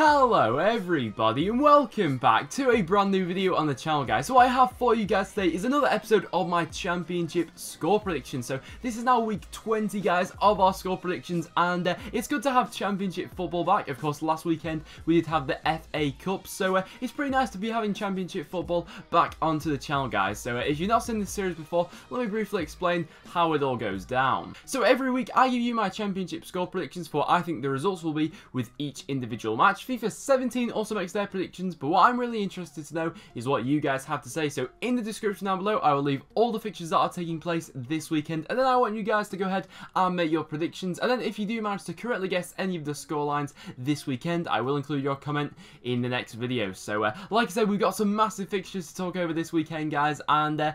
Hello everybody and welcome back to a brand new video on the channel, guys. So what I have for you guys today is another episode of my championship score prediction. So this is now week 20, guys, of our score predictions, and it's good to have championship football back. Of course, last weekend we did have the FA Cup, so it's pretty nice to be having championship football back onto the channel, guys. So if you've not seen this series before, let me briefly explain how it all goes down. So every week I give you my championship score predictions for I think the results will be with each individual match. FIFA 17 also makes their predictions, but what I'm really interested to know is what you guys have to say. So in the description down below, I will leave all the fixtures that are taking place this weekend, and then I want you guys to go ahead and make your predictions. And then if you do manage to correctly guess any of the scorelines this weekend, I will include your comment in the next video. So like I said, we've got some massive fixtures to talk over this weekend, guys, and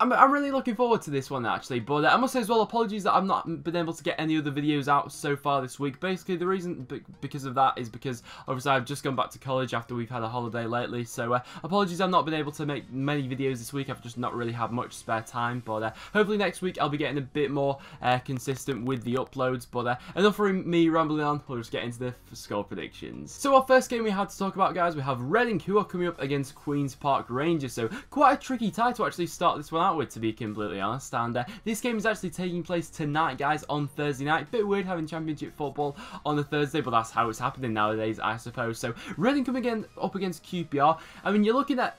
I'm really looking forward to this one, actually. But I must say as well, apologies that I've not been able to get any other videos out so far this week. Basically, the reason because of that is because, obviously, I've just gone back to college after we've had a holiday lately. So, apologies I've not been able to make many videos this week. I've just not really had much spare time. But hopefully next week I'll be getting a bit more consistent with the uploads. But enough for me rambling on, we'll just get into the score predictions. So, our first game we had to talk about, guys, we have Reading, who are coming up against Queen's Park Rangers. So, quite a tricky tie to actually start this one out with, to be completely honest, and this game is actually taking place tonight, guys, on Thursday night. Bit weird having championship football on a Thursday, but that's how it's happening nowadays, I suppose. So Reading coming up against QPR. I mean, you're looking at,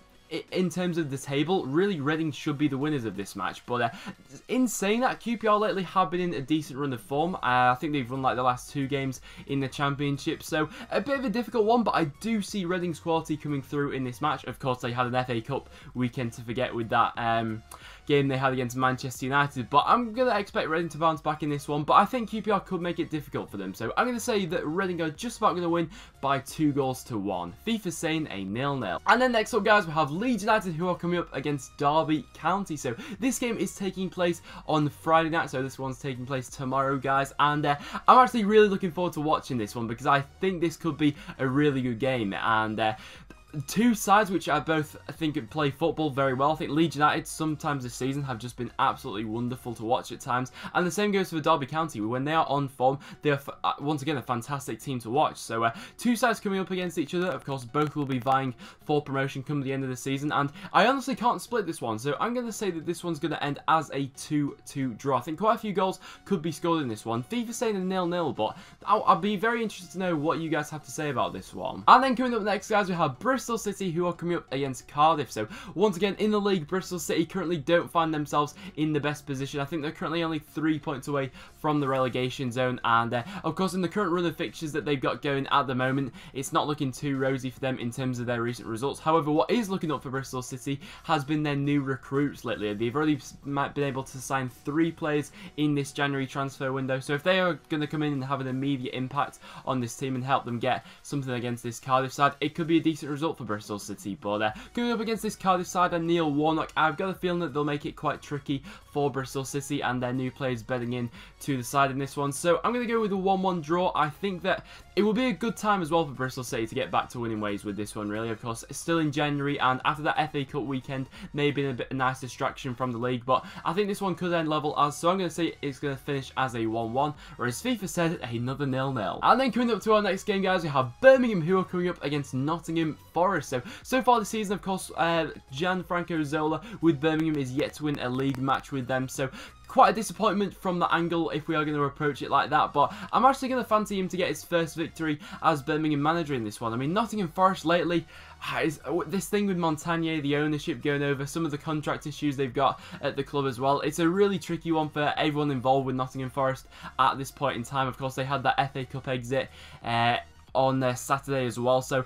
in terms of the table, really Reading should be the winners of this match, but in saying that, QPR lately have been in a decent run of form. I think they've won like the last two games in the championship, so a bit of a difficult one, but I do see Reading's quality coming through in this match. Of course, they had an FA Cup weekend to forget with that game they had against Manchester United, but I'm going to expect Reading to bounce back in this one, but I think QPR could make it difficult for them, so I'm going to say that Reading are just about going to win by 2-1. FIFA saying a 0-0. And then next up, guys, we have Leeds United, who are coming up against Derby County. So this game is taking place on Friday night, so this one's taking place tomorrow, guys, and I'm actually really looking forward to watching this one, because I think this could be a really good game, and two sides which I both think play football very well. I think Leeds United sometimes this season have just been absolutely wonderful to watch at times, and the same goes for Derby County. When they are on form, they are once again a fantastic team to watch. So two sides coming up against each other. Of course, both will be vying for promotion come the end of the season, and I honestly can't split this one, so I'm going to say that this one's going to end as a 2-2 draw. I think quite a few goals could be scored in this one. FIFA saying a 0-0, but I'll be very interested to know what you guys have to say about this one. And then coming up next, guys, we have Bristol City, who are coming up against Cardiff. So once again in the league, Bristol City currently don't find themselves in the best position. I think they're currently only 3 points away from the relegation zone, and of course, in the current run of fixtures that they've got going at the moment, it's not looking too rosy for them in terms of their recent results. However, what is looking up for Bristol City has been their new recruits lately. They've already been able to sign 3 players in this January transfer window, so if they are going to come in and have an immediate impact on this team and help them get something against this Cardiff side, it could be a decent result for Bristol City. But going up against this Cardiff side and Neil Warnock, I've got a feeling that they'll make it quite tricky for Bristol City and their new players bedding in to the side in this one. So I'm going to go with a 1-1 draw. I think that it will be a good time as well for Bristol City to get back to winning ways with this one, really. Of course, it's still in January, and after that FA Cup weekend, maybe a nice distraction from the league, but I think this one could end level as, so I'm going to say it's going to finish as a 1-1, or as FIFA said, another 0-0. And then coming up to our next game, guys, we have Birmingham, who are coming up against Nottingham Forest. So far this season, of course, Gianfranco Zola with Birmingham is yet to win a league match with them, so quite a disappointment from that angle if we are going to approach it like that, but I'm actually going to fancy him to get his first victory as Birmingham manager in this one. I mean, Nottingham Forest lately, this thing with Montagnier, the ownership going over, some of the contract issues they've got at the club as well, it's a really tricky one for everyone involved with Nottingham Forest at this point in time. Of course, they had that FA Cup exit on Saturday as well, so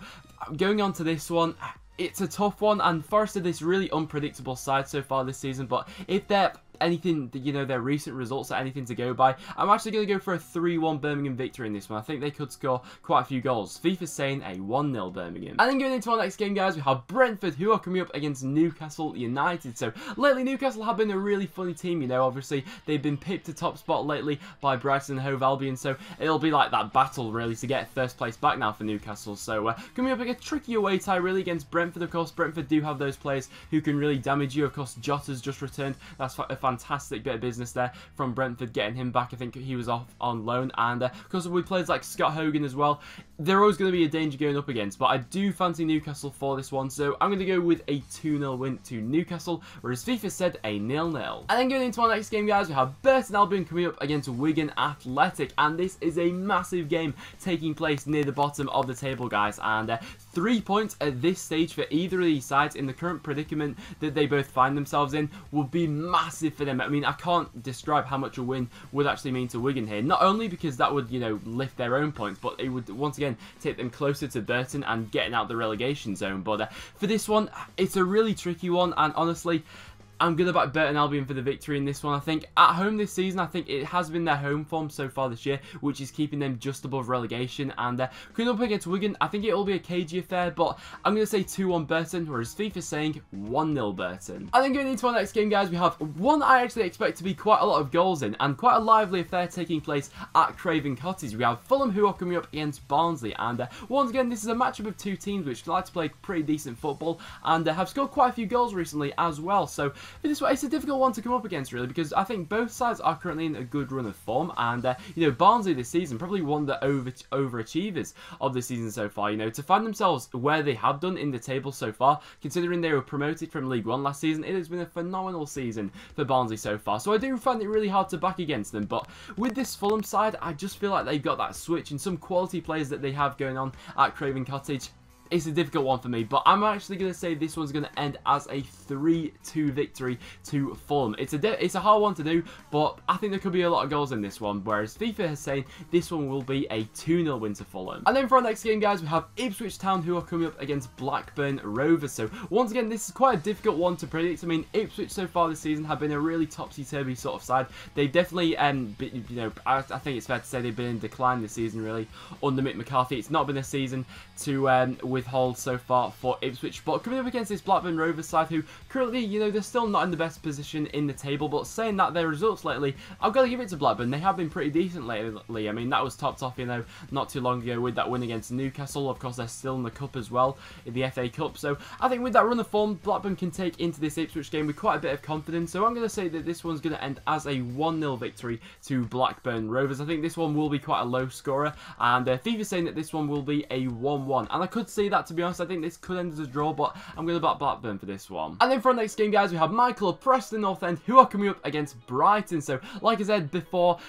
going on to this one, it's a tough one, and Forest are this really unpredictable side so far this season, but if they're anything, you know, their recent results are anything to go by, I'm actually going to go for a 3-1 Birmingham victory in this one. I think they could score quite a few goals. FIFA saying a 1-0 Birmingham. And then going into our next game, guys, we have Brentford, who are coming up against Newcastle United. So lately, Newcastle have been a really funny team, you know. Obviously, they've been pipped to top spot lately by Brighton and Hove Albion, so it'll be like that battle, really, to get first place back now for Newcastle. So coming up like a tricky away tie, really, against Brentford. Of course, Brentford do have those players who can really damage you. Of course, Jota's just returned. That's a fantastic fantastic bit of business there from Brentford, getting him back. I think he was off on loan, and because we played like Scott Hogan as well, they're always going to be a danger going up against, but I do fancy Newcastle for this one, so I'm going to go with a 2-0 win to Newcastle, whereas FIFA said a 0-0. And then going into our next game, guys, we have Burton Albion coming up against Wigan Athletic, and this is a massive game taking place near the bottom of the table, guys, and 3 points at this stage for either of these sides in the current predicament that they both find themselves in will be massive for them. I mean, I can't describe how much a win would actually mean to Wigan here, not only because that would, you know, lift their own points, but it would once again take them closer to Burton and getting out the relegation zone. But for this one, it's a really tricky one, and honestly, I'm going to back Burton Albion for the victory in this one, I think. At home this season, I think it has been their home form so far this year, which is keeping them just above relegation. And coming up against Wigan, I think it'll be a cagey affair, but I'm going to say 2-1 Burton, whereas FIFA's saying 1-0 Burton. And then going into our next game, guys, we have one I actually expect to be quite a lot of goals in, and quite a lively affair taking place at Craven Cottage. We have Fulham, who are coming up against Barnsley. And once again, this is a matchup of two teams which like to play pretty decent football, and have scored quite a few goals recently as well. So this way, it's a difficult one to come up against, really, because I think both sides are currently in a good run of form, and you know, Barnsley this season probably one of the overachievers of the season so far. You know, to find themselves where they have done in the table so far, considering they were promoted from League One last season, it has been a phenomenal season for Barnsley so far. So I do find it really hard to back against them, but with this Fulham side, I just feel like they've got that switch and some quality players that they have going on at Craven Cottage. It's a difficult one for me, but I'm actually going to say this one's going to end as a 3-2 victory to Fulham. It's a hard one to do, but I think there could be a lot of goals in this one, whereas FIFA is saying this one will be a 2-0 win to Fulham. And then for our next game, guys, we have Ipswich Town, who are coming up against Blackburn Rovers. So once again, this is quite a difficult one to predict. I mean, Ipswich so far this season have been a really topsy-turvy sort of side. They definitely, you know, I think it's fair to say they've been in decline this season, really, under Mick McCarthy. It's not been a season to withhold so far for Ipswich, but coming up against this Blackburn Rovers side, who currently, you know, they're still not in the best position in the table, but saying that, their results lately, I've got to give it to Blackburn. They have been pretty decent lately. I mean, that was topped off, you know, not too long ago with that win against Newcastle. Of course, they're still in the Cup as well, in the FA Cup, so I think with that run of form, Blackburn can take into this Ipswich game with quite a bit of confidence, so I'm going to say that this one's going to end as a 1-0 victory to Blackburn Rovers. I think this one will be quite a low scorer, and FIFA's saying that this one will be a 1-1, and I could see that, to be honest. I think this could end as a draw, but I'm going to back Blackburn for this one. And then for our next game, guys, we have Michael Preston North End, who are coming up against Brighton. So, like I said before,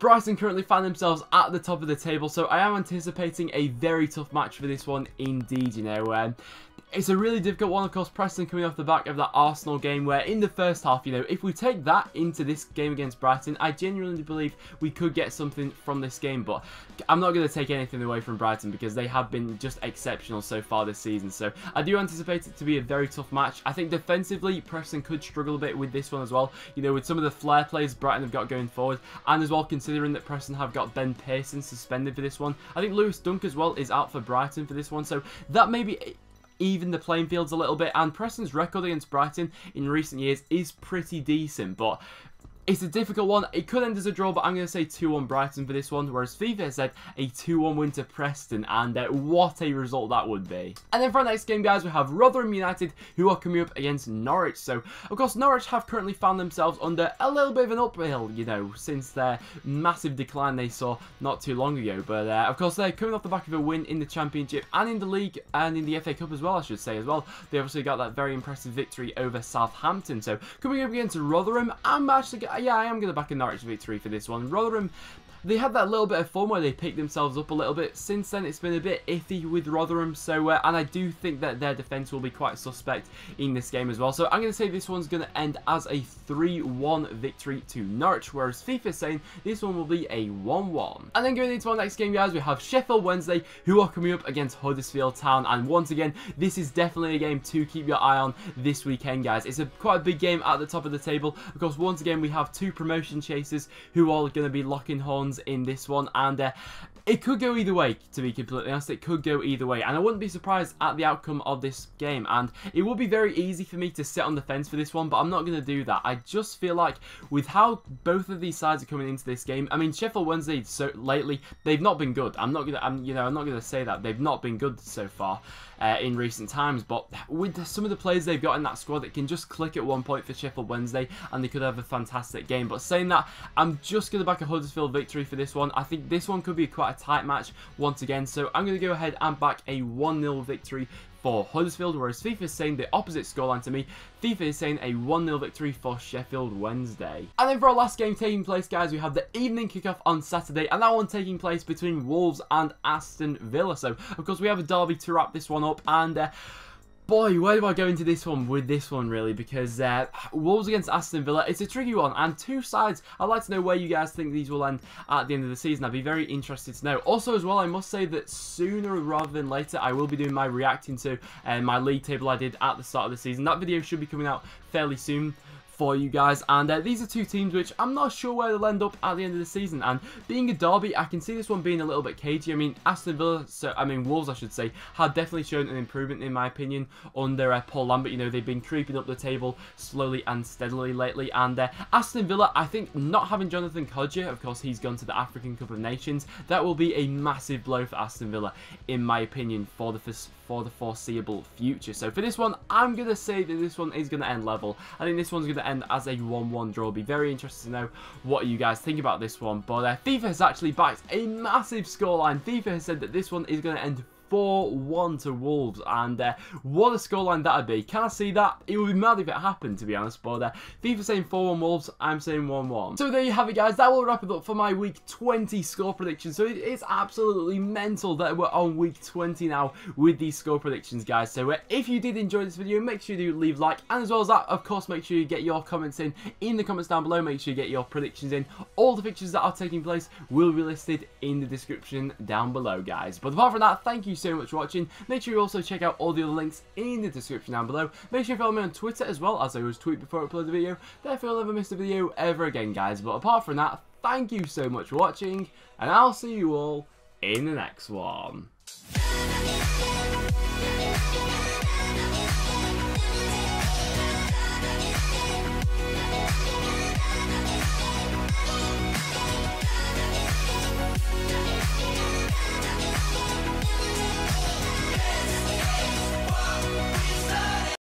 Brighton currently find themselves at the top of the table, so I am anticipating a very tough match for this one indeed, you know. It's a really difficult one, of course. Preston coming off the back of that Arsenal game, where in the first half, you know, if we take that into this game against Brighton, I genuinely believe we could get something from this game, but I'm not going to take anything away from Brighton, because they have been just exceptional so far this season, so I do anticipate it to be a very tough match. I think defensively, Preston could struggle a bit with this one as well, you know, with some of the flair plays Brighton have got going forward, and as well, considering that Preston have got Ben Pearson suspended for this one. I think Lewis Dunk as well is out for Brighton for this one, so that may be even the playing fields a little bit, and Preston's record against Brighton in recent years is pretty decent, but it's a difficult one. It could end as a draw, but I'm going to say 2-1 Brighton for this one, whereas FIFA said a 2-1 win to Preston, and what a result that would be. And then for our next game, guys, we have Rotherham United, who are coming up against Norwich. So, of course, Norwich have currently found themselves under a little bit of an uphill, you know, since their massive decline they saw not too long ago. But, of course, they're coming off the back of a win in the Championship and in the League and in the FA Cup as well, I should say, as well. They obviously got that very impressive victory over Southampton. So, coming up against Rotherham, I'm actually... yeah, I am going to back a Norwich victory for this one. Rotherham, they had that little bit of form where they picked themselves up a little bit. Since then, it's been a bit iffy with Rotherham, so and I do think that their defence will be quite suspect in this game as well. So I'm going to say this one's going to end as a 3-1 victory to Norwich, whereas FIFA's saying this one will be a 1-1. And then going into our next game, guys, we have Sheffield Wednesday, who are coming up against Huddersfield Town. And once again, this is definitely a game to keep your eye on this weekend, guys. It's quite a big game at the top of the table. Of course, once again, we have two promotion chasers who are going to be locking horns in this one, and It could go either way, to be completely honest. It could go either way, and I wouldn't be surprised at the outcome of this game. And it would be very easy for me to sit on the fence for this one, but I'm not going to do that. I just feel like with how both of these sides are coming into this game, I mean, Sheffield Wednesday so lately, they've not been good. I'm not going to say that they've not been good so far in recent times, but with some of the players they've got in that squad, it can just click at one point for Sheffield Wednesday, and they could have a fantastic game. But saying that, I'm just going to back a Huddersfield victory for this one. I think this one could be quite a tight match once again, so I'm going to go ahead and back a 1-0 victory for Huddersfield, whereas FIFA is saying the opposite scoreline to me. FIFA is saying a 1-0 victory for Sheffield Wednesday. And then for our last game taking place, guys, we have the evening kickoff on Saturday, and that one taking place between Wolves and Aston Villa. So, of course, we have a derby to wrap this one up, and boy, where do I go into this one with this one, really? Because Wolves against Aston Villa, it's a tricky one, and two sides. I'd like to know where you guys think these will end at the end of the season. I'd be very interested to know. Also, as well, I must say that sooner rather than later, I will be doing my reacting to my league table I did at the start of the season. That video should be coming out fairly soon for you guys, and these are two teams which I'm not sure where they'll end up at the end of the season, and being a derby, I can see this one being a little bit cagey. I mean, Wolves, I should say, have definitely shown an improvement, in my opinion, under Paul Lambert. You know, they've been creeping up the table slowly and steadily lately, and Aston Villa, I think not having Jonathan Kodja, of course, he's gone to the African Cup of Nations, that will be a massive blow for Aston Villa, in my opinion, for the foreseeable future. So for this one, I'm going to say that this one is going to end level. I think this one's going to end as a 1-1 draw. Be very interested to know what you guys think about this one. But FIFA has actually backed a massive scoreline. FIFA has said that this one is going to end 4-1 to Wolves, and what a scoreline that would be. Can I see that? It would be mad if it happened, to be honest, but FIFA saying 4-1 Wolves, I'm saying 1-1. So there you have it, guys. That will wrap it up for my Week 20 score prediction. So it's absolutely mental that we're on Week 20 now with these score predictions, guys. So if you did enjoy this video, make sure you do leave a like, and as well as that, of course, make sure you get your comments in the comments down below. Make sure you get your predictions in. All the pictures that are taking place will be listed in the description down below, guys. But apart from that, thank you so much for watching. Make sure you also check out all the other links in the description down below. Make sure you follow me on Twitter as well, as I always tweet before I upload the video. Therefore, I'll never miss a video ever again, guys. But apart from that, thank you so much for watching, and I'll see you all in the next one.